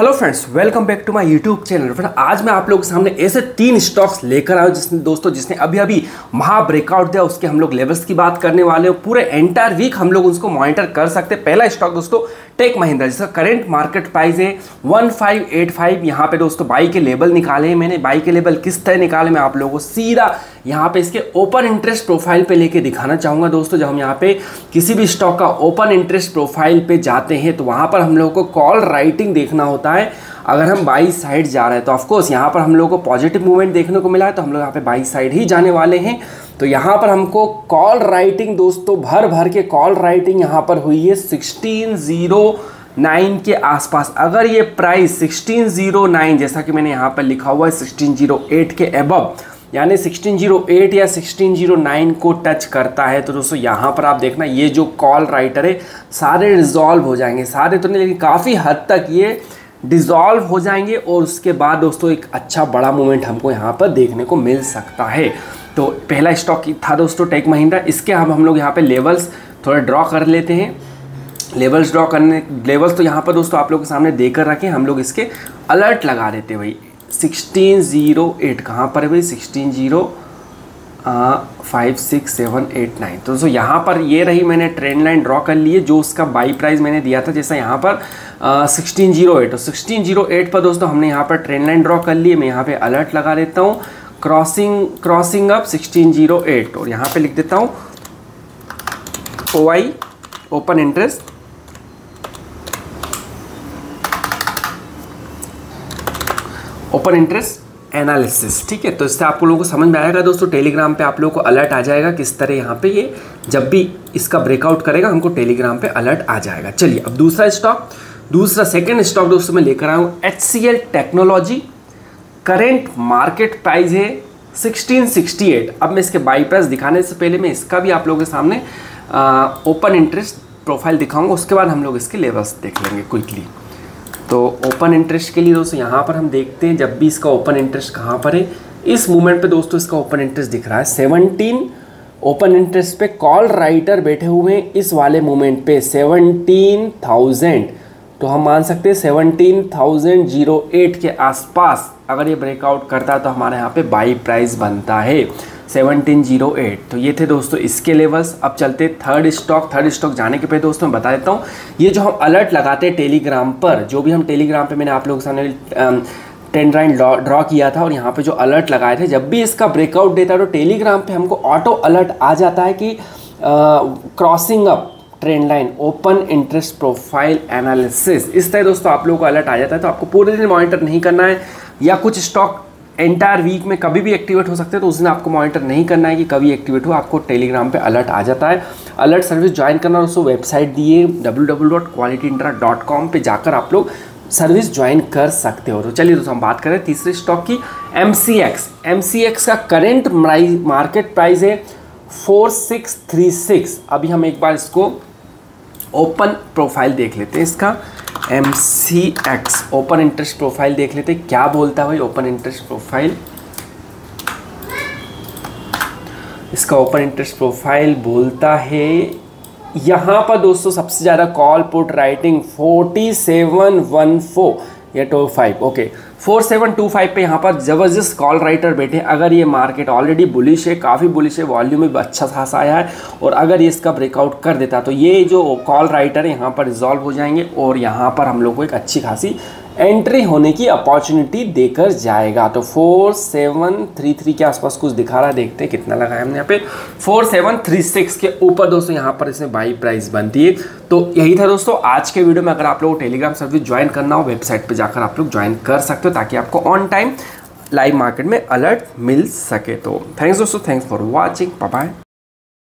Hello friends, welcome back to my YouTube channel. Friend, आज मैं आप लोगों के सामने ऐसे तीन स्टॉक्स लेकर आया हूं जिसने अभी अभी महा ब्रेकआउट दिया। उसके हम लोग लेवल्स की बात करने वाले हो। पूरे एंटायर वीक हम लोग उसको मॉनिटर कर सकते हैं। पहला स्टॉक दोस्तों टेक महिंद्रा, जिसका करेंट मार्केट प्राइस है 1585। यहाँ पे दोस्तों बाई के लेवल निकाले हैं मैंने। बाई के लेवल किस तरह निकाले, मैं आप लोगों को सीधा यहाँ पे इसके ओपन इंटरेस्ट प्रोफाइल पे लेके दिखाना चाहूँगा। दोस्तों जब हम यहाँ पे किसी भी स्टॉक का ओपन इंटरेस्ट प्रोफाइल पे जाते हैं तो वहाँ पर हम लोगों को कॉल राइटिंग देखना होता है। अगर हम बाई साइड जा रहे हैं तो ऑफकोर्स यहाँ पर हम लोगों को पॉजिटिव मूवमेंट देखने को मिला है, तो हम लोग यहाँ पे बाई साइड ही जाने वाले हैं। तो यहाँ पर हमको कॉल राइटिंग दोस्तों भर के कॉल राइटिंग यहाँ पर हुई है 1609 के आसपास। अगर ये प्राइस 1609 जैसा कि मैंने यहाँ पर लिखा हुआ है 1608 के अबव, यानी 1608 या 1609 को टच करता है तो दोस्तों यहाँ पर आप देखना ये जो कॉल राइटर है सारे रिजॉल्व हो जाएंगे। सारे तो नहीं लेकिन काफ़ी हद तक ये डिज़ॉल्व हो जाएंगे और उसके बाद दोस्तों एक अच्छा बड़ा मूवमेंट हमको यहाँ पर देखने को मिल सकता है। तो पहला स्टॉक था दोस्तों टेक महिंद्रा। इसके हम लोग यहाँ पे लेवल्स थोड़े ड्रॉ कर लेते हैं। लेवल्स तो यहाँ पर दोस्तों आप लोगों के सामने देकर रखें। हम लोग इसके अलर्ट लगा देते हैं। भाई 1608 कहाँ पर है? भाई 16056789। तो दोस्तों यहाँ पर ये रही, मैंने ट्रेंड लाइन ड्रॉ कर ली है जो उसका बाई प्राइस मैंने दिया था। जैसा यहाँ पर 1608 और 1608 पर दोस्तों हमने यहाँ पर ट्रेंड लाइन ड्रॉ कर ली है। मैं यहाँ पे अलर्ट लगा देता हूँ क्रॉसिंग अप 1608 और यहाँ पे लिख देता हूँ ओआई ओपन इंटरेस्ट। एनालिसिस, ठीक है। तो इससे आप लोगों को समझ में आएगा दोस्तों। टेलीग्राम पे आप लोगों को अलर्ट आ जाएगा किस तरह यहाँ पे ये जब भी इसका ब्रेकआउट करेगा हमको टेलीग्राम पे अलर्ट आ जाएगा। चलिए अब सेकेंड स्टॉक दोस्तों मैं लेकर आया हूँ HCL technology. Current market price है 1668। अब मैं इसके बाई प्राइस दिखाने से पहले मैं इसका भी आप लोगों के सामने ओपन इंटरेस्ट प्रोफाइल दिखाऊँगा। उसके बाद हम लोग इसके लेवल्स देख लेंगे क्विकली। तो ओपन इंटरेस्ट के लिए दोस्तों यहाँ पर हम देखते हैं जब भी इसका ओपन इंटरेस्ट कहाँ पर है। इस मूवमेंट पे दोस्तों इसका ओपन इंटरेस्ट दिख रहा है 17। ओपन इंटरेस्ट पे कॉल राइटर बैठे हुए हैं इस वाले मूवमेंट पे 17,000। तो हम मान सकते हैं 17,008 के आसपास अगर ये ब्रेकआउट करता है तो हमारे यहाँ पे बाई प्राइस बनता है 1708। तो ये थे दोस्तों इसके लेवल्स। अब चलते थर्ड स्टॉक जाने के पहले दोस्तों मैं बता देता हूँ ये जो हम अलर्ट लगाते हैं टेलीग्राम पर, जो भी हम टेलीग्राम पे मैंने आप लोगों के सामने ट्रेंड लाइन ड्रॉ किया था और यहाँ पे जो अलर्ट लगाए थे, जब भी इसका ब्रेकआउट देता है तो टेलीग्राम पे हमको ऑटो अलर्ट आ जाता है कि crossing up trend line open interest profile analysis. इस तरह दोस्तों आप लोगों को अलर्ट आ जाता है। तो आपको पूरे दिन मॉनिटर नहीं करना है, या कुछ स्टॉक एंटायर वीक में कभी भी एक्टिवेट हो सकते हैं तो उस दिन आपको मॉनिटर नहीं करना है कि कभी एक्टिवेट हो। आपको टेलीग्राम पे अलर्ट आ जाता है। अलर्ट सर्विस ज्वाइन करना दोस्तों, वेबसाइट दी है www.qualityintra.com पे जाकर आप लोग सर्विस ज्वाइन कर सकते हो। तो चलिए दोस्तों हम बात करें तीसरे स्टॉक की MCX का करेंट मार्केट प्राइस है 4636। अभी हम एक बार इसको ओपन प्रोफाइल देख लेते हैं। इसका MCX ओपन इंटरेस्ट प्रोफाइल देख लेते हैं क्या बोलता है। भाई ओपन इंटरेस्ट प्रोफाइल, इसका ओपन इंटरेस्ट प्रोफाइल बोलता है यहाँ पर दोस्तों सबसे ज़्यादा कॉल पुट राइटिंग 4714 या 25, ओके 4725 पे यहाँ पर ज़बरदस्त कॉल राइटर बैठे। अगर ये मार्केट ऑलरेडी बुलिश है, काफ़ी बुलिश है, वॉल्यूम भी अच्छा खासा आया है और अगर ये इसका ब्रेकआउट कर देता तो ये जो कॉल राइटर है यहाँ पर रिजॉल्व हो जाएंगे और यहाँ पर हम लोग को एक अच्छी खासी एंट्री होने की अपॉर्चुनिटी देकर जाएगा। तो 4733 के आसपास कुछ दिखा रहा है, देखते हैं कितना लगाया हमने यहाँ पे 4736 के ऊपर दोस्तों यहाँ पर इसमें बाई प्राइस बनती है। तो यही था दोस्तों आज के वीडियो में। अगर आप लोगों को टेलीग्राम सर्विस ज्वाइन करना हो वेबसाइट पे जाकर आप लोग ज्वाइन कर सकते हो ताकि आपको ऑन टाइम लाइव मार्केट में अलर्ट मिल सके। तो थैंक्स दोस्तों, thanks for watching, bye bye.